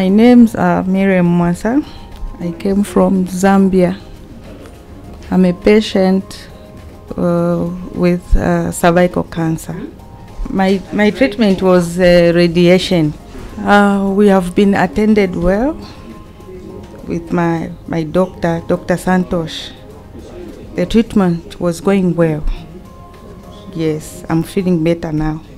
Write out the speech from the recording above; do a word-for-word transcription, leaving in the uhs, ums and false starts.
My name's uh, Marriam Mwansa. I came from Zambia. I'm a patient uh, with uh, cervical cancer. My, my treatment was uh, radiation. Uh, we have been attended well with my, my doctor, Dr. Santosh. The treatment was going well. Yes, I'm feeling better now.